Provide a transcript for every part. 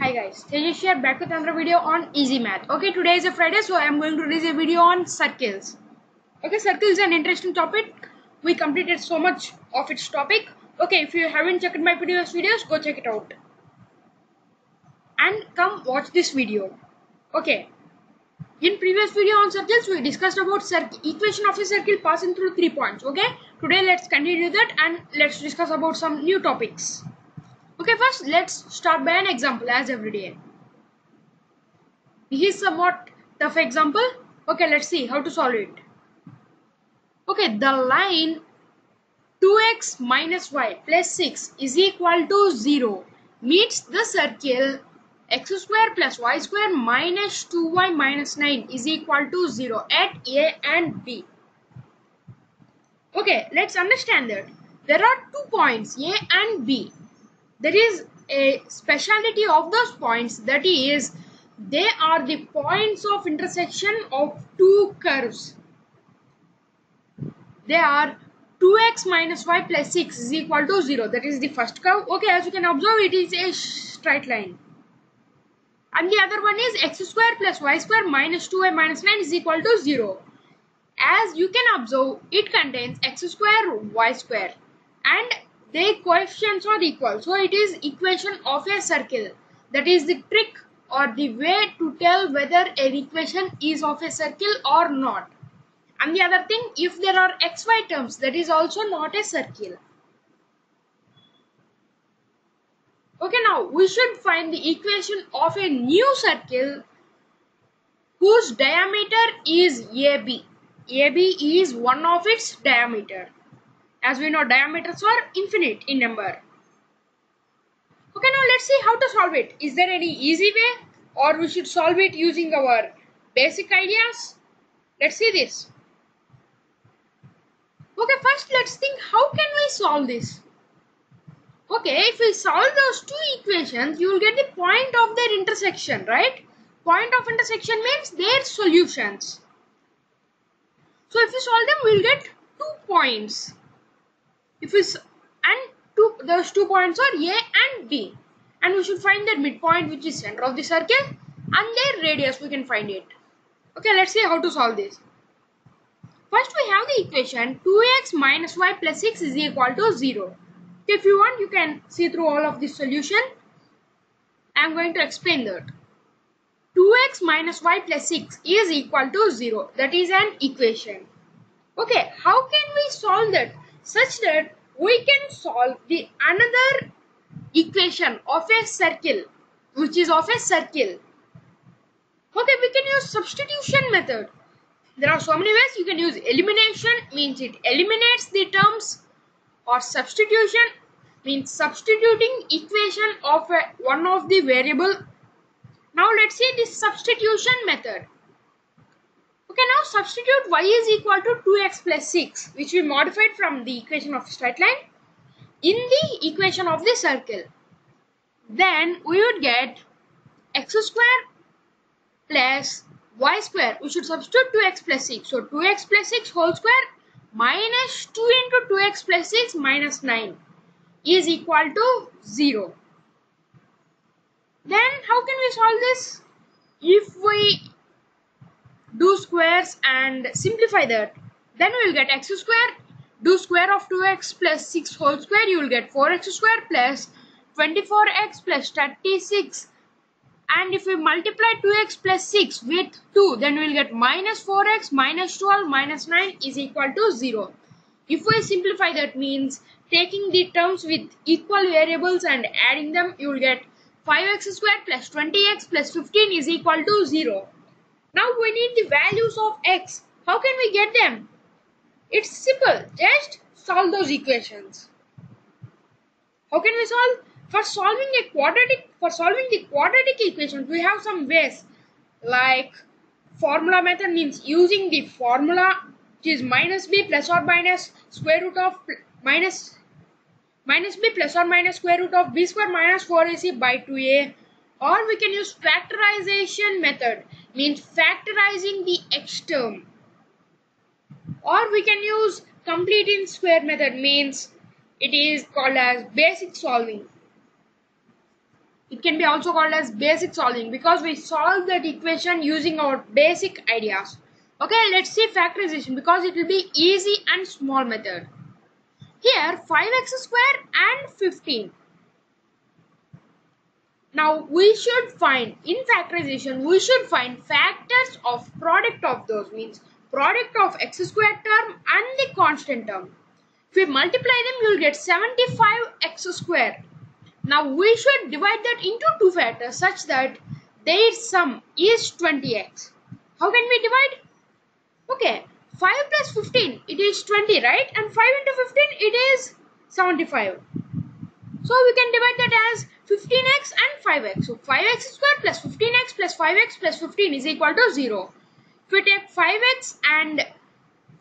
Hi guys, Tejas here back with another video on Easy Math. Okay, today is a Friday, so I am going to release a video on circles. Okay, circles is an interesting topic. We completed so much of its topic. Okay, if you haven't checked my previous videos, go check it out. And come watch this video. Okay, in previous video on circles, we discussed about equation of a circle passing through 3 points. Okay, today let's continue that and let's discuss about some new topics. Okay, first let's start by an example as every day. This is somewhat tough example. Okay, let's see how to solve it. Okay, the line 2x minus y plus 6 is equal to 0 meets the circle x square plus y square minus 2y minus 9 is equal to 0 at A and B. Okay, let's understand that. There are 2 points A and B. There is a speciality of those points, that is, they are the points of intersection of two curves. They are 2x minus y plus 6 is equal to 0. That is the first curve. Okay, as you can observe, it is a straight line. And the other one is x square plus y square minus 2y minus 9 is equal to 0. As you can observe, it contains x square, y square, and their coefficients are equal, so it is equation of a circle. That is the trick or the way to tell whether an equation is of a circle or not. And the other thing, if there are xy terms, that is also not a circle. Okay, now we should find the equation of a new circle whose diameter is AB. AB is one of its diameter. As we know, diameters are infinite in number. Okay, now let's see how to solve it. Is there any easy way, or we should solve it using our basic ideas? Let's see this. Okay, first let's think how can we solve this. Okay, if we solve those two equations, you will get the point of their intersection, right? Point of intersection means their solutions. So if we solve them, we will get 2 points. Those 2 points are A and B, and we should find their midpoint, which is center of the circle, and their radius we can find it. Okay, let's see how to solve this. First we have the equation 2x minus y plus 6 is equal to 0. If you want, you can see through all of this solution. I am going to explain that. 2x minus y plus 6 is equal to 0. That is an equation. Okay, how can we solve that? Such that we can solve the another equation of a circle, which is of a circle. Okay, we can use substitution method. There are so many ways. You can use elimination, means it eliminates the terms, or substitution means substituting equation of one of the variable. Now let's see this substitution method. Okay, now substitute y is equal to 2x plus 6, which we modified from the equation of straight line, in the equation of the circle. Then we would get x square plus y square. We should substitute 2x plus 6. So 2x plus 6 whole square minus 2 into 2x plus 6 minus 9 is equal to 0. Then how can we solve this? If we do squares and simplify that, then we will get x square, do square of 2x plus 6 whole square, you will get 4x square plus 24x plus 36, and if we multiply 2x plus 6 with 2, then we will get minus 4x minus 12 minus 9 is equal to 0. If we simplify, that means taking the terms with equal variables and adding them, you will get 5x square plus 20x plus 15 is equal to 0. Now we need the values of x. How can we get them? It's simple. Just solve those equations. How can we solve? For solving the quadratic equations, we have some ways, like formula method, means using the formula, which is minus b plus or minus square root of minus b plus or minus square root of b square minus 4ac by 2a. Or we can use factorization method, means factorizing the x term. Or we can use complete in square method, means it is called as basic solving. It can be also called as basic solving because we solve that equation using our basic ideas. Okay, let's see factorization because it will be easy and small method. Here 5x square and 15. Now we should find, in factorization, we should find factors of product of those, means product of x square term and the constant term. If we multiply them, you will get 75x square. Now we should divide that into two factors such that their sum is 20x. How can we divide? Okay, 5 plus 15, it is 20, right? And 5 into 15, it is 75. So we can divide that as 15x and 5x. So 5x square plus 15x plus 5x plus 15 is equal to 0. If we take 5x and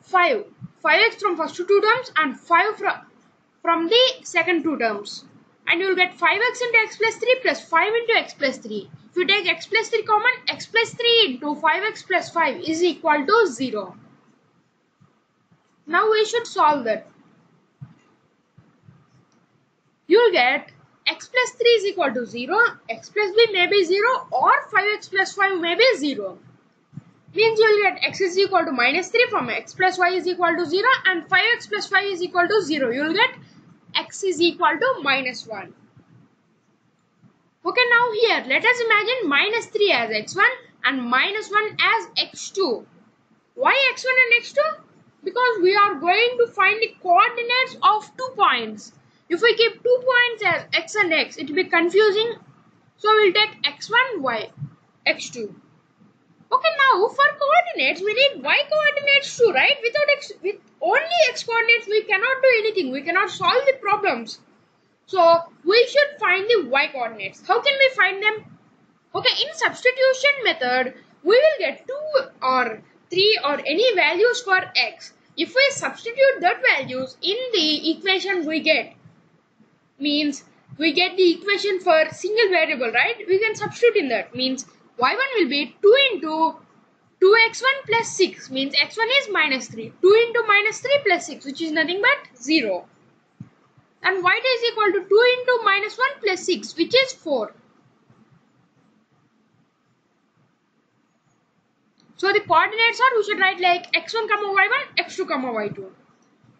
5, 5x from first two terms and 5 from the second two terms, and you will get 5x into x plus 3 plus 5 into x plus 3. If you take x plus 3 common, x plus 3 into 5x plus 5 is equal to 0. Now we should solve that. You will get x plus 3 is equal to 0, x plus b may be 0, or 5x plus 5 may be 0. Means you will get x is equal to minus 3 from x plus y is equal to 0, and 5x plus 5 is equal to 0. You will get x is equal to minus 1. Okay, now here let us imagine minus 3 as x1 and minus 1 as x2. Why x1 and x2? Because we are going to find the coordinates of 2 points. If we keep 2 points as x and x, it will be confusing. So we will take x1, y, x2. Okay, now for coordinates, we need y coordinates too, right? With only x coordinates, we cannot do anything. We cannot solve the problems. So we should find the y coordinates. How can we find them? Okay, in substitution method, we will get 2 or 3 or any values for x. If we substitute that values in the equation, we get, means we get the equation for single variable, right? We can substitute in that, means y1 will be 2 into 2x1 plus 6, means x1 is minus 3, 2 into minus 3 plus 6, which is nothing but 0, and y2 is equal to 2 into minus 1 plus 6, which is 4. So the coordinates are, we should write like x1 comma y1, x2 comma y2.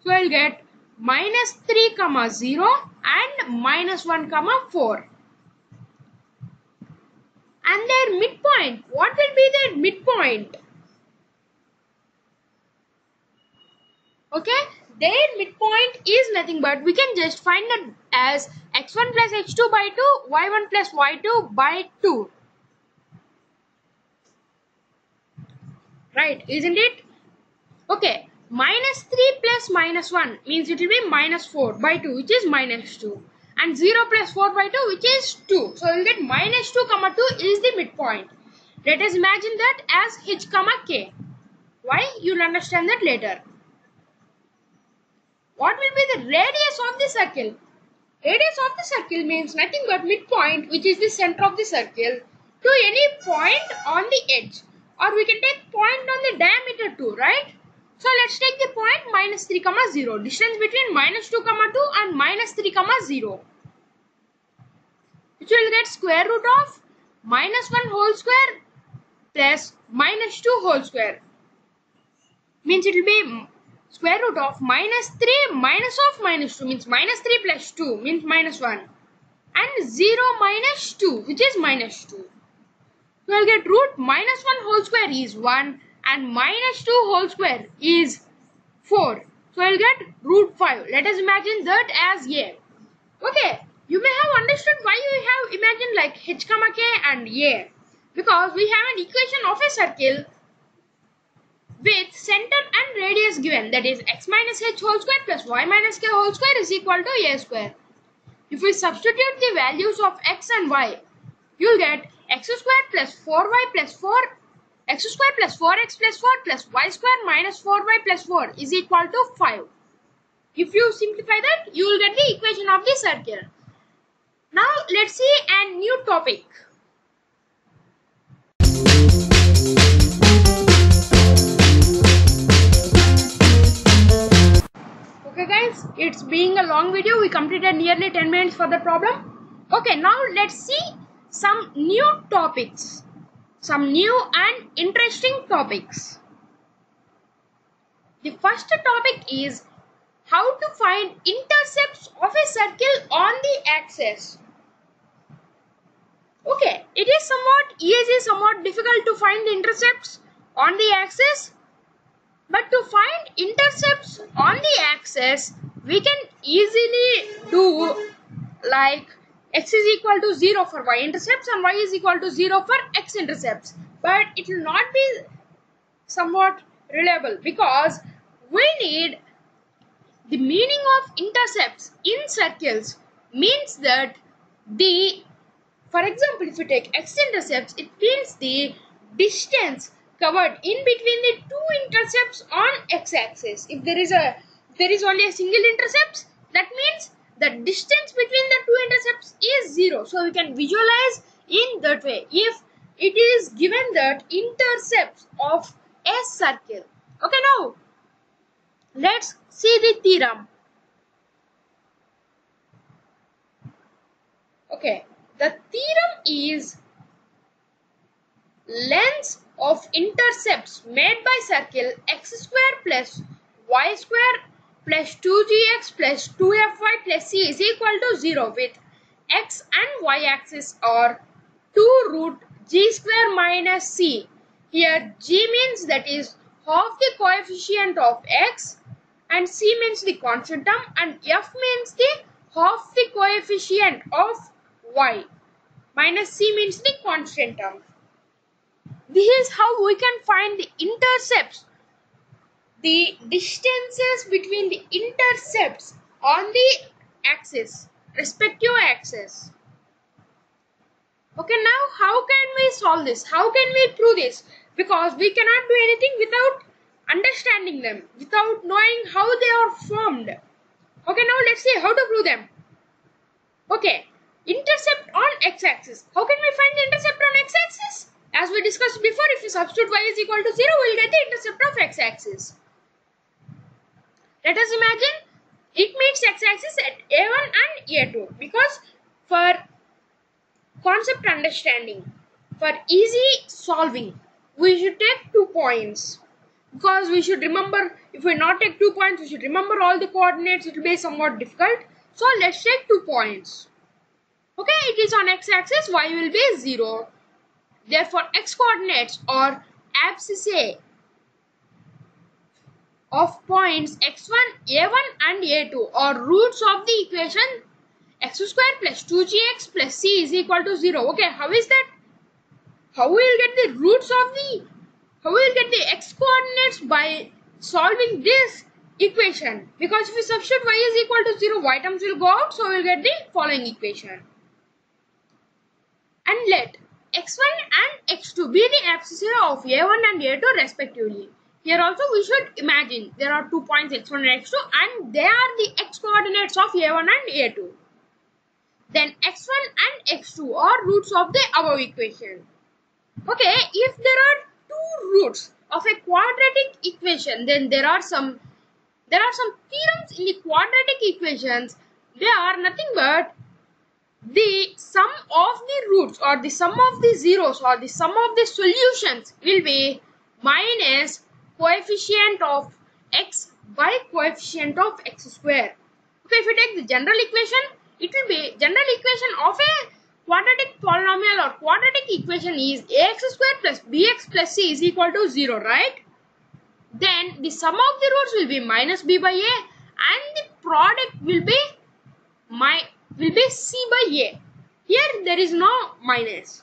So I will get minus 3 comma 0 and minus 1 comma 4. And their midpoint, what will be their midpoint? Okay, their midpoint is nothing but, we can just find it as x1 plus x2 by 2, y1 plus y2 by 2. Right, isn't it? Okay, minus 3 plus minus 1 means it will be minus 4 by 2, which is minus 2. And 0 plus 4 by 2, which is 2. So you will get minus 2 comma 2 is the midpoint. Let us imagine that as h comma k. Why? You will understand that later. What will be the radius of the circle? Radius of the circle means nothing but midpoint, which is the center of the circle, to any point on the edge. Or we can take point on the diameter too, right? So let's take the point minus 3 comma 0. Distance between minus 2 comma 2 and minus 3 comma 0. Which will get square root of minus 1 whole square plus minus 2 whole square. Means it will be square root of minus 3 minus of minus 2. Means minus 3 plus 2 means minus 1. And 0 minus 2, which is minus 2. We will get root minus 1 whole square is 1. And minus 2 whole square is 4. So I will get root 5. Let us imagine that as a. Okay, you may have understood why you have imagined like h comma k and a. Because we have an equation of a circle with center and radius given. That is x minus h whole square plus y minus k whole square is equal to a square. If we substitute the values of x and y, you will get x square plus 4y plus 4. X square plus 4x plus 4 plus y square minus 4y plus 4 is equal to 5. If you simplify that, you will get the equation of the circle. Now let's see a new topic. Okay guys, it's being a long video. We completed nearly 10 minutes for the problem. Okay, now let's see some new topics, some new and interesting topics. The first topic is how to find intercepts of a circle on the axis. Okay, it is somewhat difficult to find the intercepts on the axis, but to find intercepts on the axis we can easily do like x is equal to 0 for y intercepts and y is equal to 0 for x intercepts, but it will not be somewhat reliable because we need the meaning of intercepts in circles. Means that for example, if you take x intercepts, it means the distance covered in between the two intercepts on x axis. If there is only a single intercept, that means the distance between the two intercepts is 0. So we can visualize in that way if it is given that intercepts of a circle. Okay, now let's see the theorem. Okay, the theorem is lengths of intercepts made by circle x square plus y square plus 2gx plus 2fy plus c is equal to 0 with x and y axis are 2 root g square minus c. Here g means that is half the coefficient of x, and c means the constant term, and f means the half the coefficient of y. Minus c means the constant term. This is how we can find the intercepts, the distances between the intercepts on the axis, respective axis. Okay, now how can we solve this? How can we prove this? Because we cannot do anything without understanding them, without knowing how they are formed. Okay, now let's see how to prove them. Okay, intercept on x-axis. How can we find the intercept on x-axis? As we discussed before, if you substitute y is equal to 0, we will get the intercept of x-axis. Let us imagine it meets x-axis at a1 and a2, because for concept understanding, for easy solving, we should take 2 points, because we should remember, if we not take 2 points, we should remember all the coordinates, it will be somewhat difficult. So let's take 2 points. Okay, it is on x-axis, y will be 0. Therefore, x coordinates or abscissae of points x1, a1 and a2 are roots of the equation x square plus 2gx plus c is equal to 0. Okay, how is that? How we will get the roots of the, how we will get the x coordinates by solving this equation? Because if we substitute y is equal to 0, y terms will go out, so we will get the following equation. And let x1 and x2 be the abscissae of a1 and a2 respectively. Here also we should imagine there are 2 points x1 and x2, and they are the x coordinates of a1 and a2. Then x1 and x2 are roots of the above equation. Okay, if there are 2 roots of a quadratic equation, then there are some theorems in the quadratic equations. They are nothing but the sum of the roots or the sum of the zeros or the sum of the solutions will be minus coefficient of x by coefficient of x square. Okay, if you take the general equation, it will be general equation of a quadratic polynomial or quadratic equation is ax square plus bx plus c is equal to 0, right? Then the sum of the roots will be minus b by a, and the product will be c by a. Here there is no minus.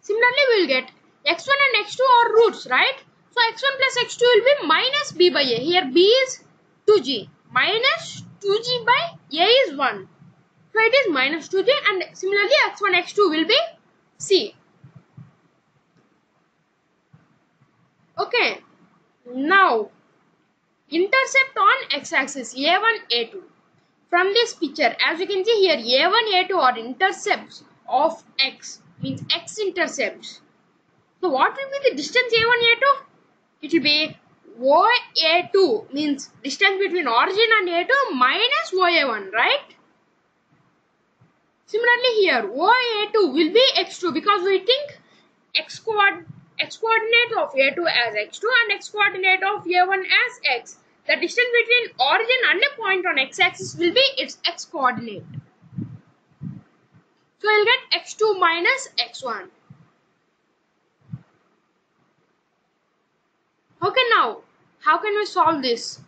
Similarly, we will get x1 and x2 are roots, right? So x1 plus x2 will be minus b by a. Here b is 2g, minus 2g by a is 1. So it is minus 2g, and similarly x1, x2 will be c. Okay, now intercept on x-axis a1, a2. From this picture, as you can see here, a1, a2 are intercepts of x, means x-intercepts. So what will be the distance a1, a2? It will be OA2, means distance between origin and a2 minus OA1, right? Similarly here OA2 will be x2 because we think x coordinate of A2 as x2 and x coordinate of A1 as x. The distance between origin and a point on x-axis will be its x coordinate. So we'll get x2 minus x1. Okay, now how can we solve this?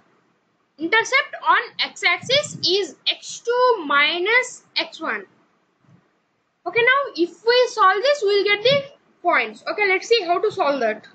Intercept on x-axis is x2 minus x1. Okay, now if we solve this, we'll get the points. Okay, let's see how to solve that.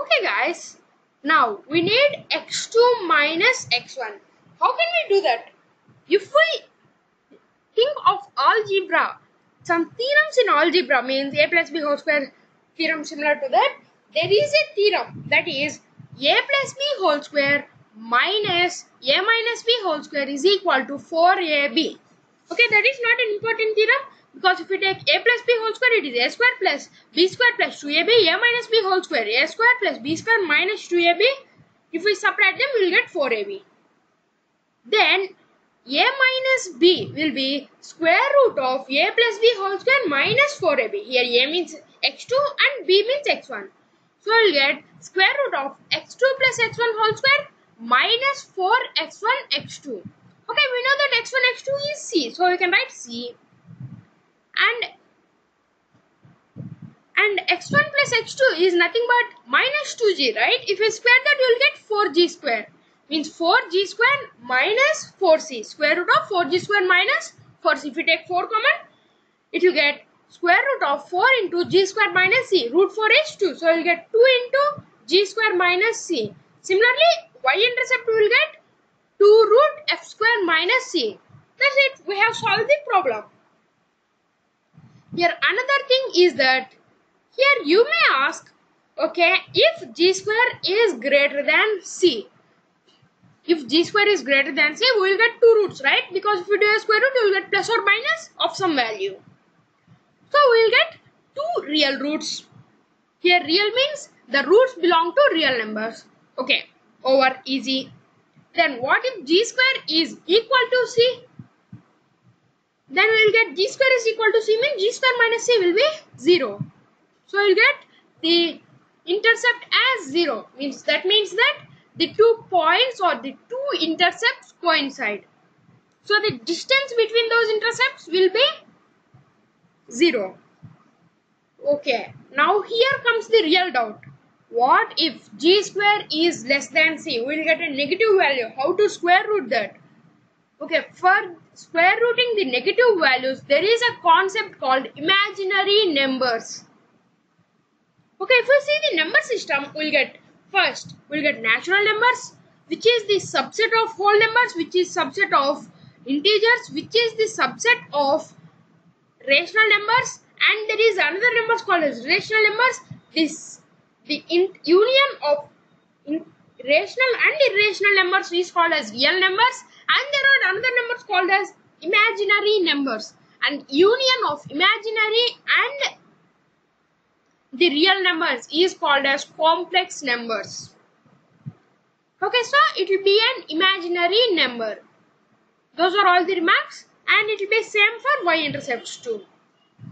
Okay guys, now we need x2 minus x1. How can we do that? If we think of algebra, some theorems in algebra means a plus b whole square theorem, similar to that, there is a theorem that is a plus b whole square minus a minus b whole square is equal to 4ab. Okay, that is not an important theorem because if we take a plus b whole square, it is a square plus b square plus 2ab, a minus b whole square, a square plus b square minus 2ab. If we subtract them, we will get 4ab. Then a minus b will be square root of a plus b whole square minus 4ab. Here a means x2 and b means x1. So we'll get square root of x2 plus x1 whole square minus 4x1 x2. Okay, we know that x1 x2 is c, so we can write c. And x1 plus x2 is nothing but minus 2g, right? If we square that, we'll get 4g square. Means 4g square minus 4c. Square root of 4g square minus 4c. If we take 4 common, it will get square root of 4 into g square minus c. Root 4 is 2. So, we will get 2 into g square minus c. Similarly, y-intercept we will get 2 root f square minus c. That's it. We have solved the problem. Here, another thing is that here you may ask, okay, if g square is greater than c. If g square is greater than c, we will get 2 roots, right? Because if you do a square root, you will get plus or minus of some value. So, we will get 2 real roots. Here real means the roots belong to real numbers. Okay, over easy. Then what if g square is equal to c? Then we will get g square is equal to c means g square minus c will be 0. So, we will get the intercept as 0. Means that the 2 points or the 2 intercepts coincide. So, the distance between those intercepts will be 0. Okay, now here comes the real doubt. What if g square is less than c? We will get a negative value. How to square root that? Okay, for square rooting the negative values, there is a concept called imaginary numbers. Okay, if you see the number system, we will get first, we will get natural numbers, which is the subset of whole numbers, which is subset of integers, which is the subset of rational numbers, and there is another numbers called as rational numbers. The union of rational and irrational numbers is called as real numbers, and there are another numbers called as imaginary numbers. And union of imaginary and the real numbers is called as complex numbers. Okay, so it will be an imaginary number. Those are all the remarks. And it will be same for y-intercepts too.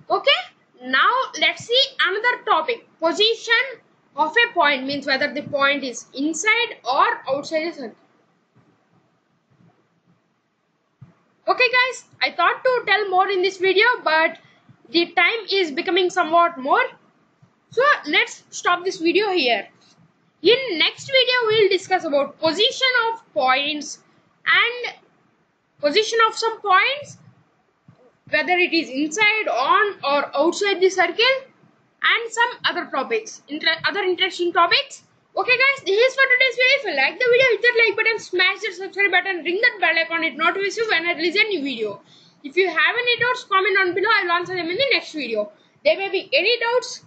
Okay. Now let's see another topic. Position of a point means whether the point is inside or outside a circle. Okay guys, I thought to tell more in this video, but the time is becoming somewhat more. So let's stop this video here. In next video, we will discuss about position of points and position of some points, whether it is inside, on or outside the circle, and some other topics, other interesting topics. Okay guys, this is for today's video. If you like the video, hit that like button, smash that subscribe button, ring that bell icon, it notifies you when I release a new video. If you have any doubts, comment down below, I will answer them in the next video. There may be any doubts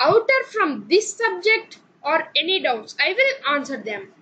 outer from this subject or any doubts, I will answer them.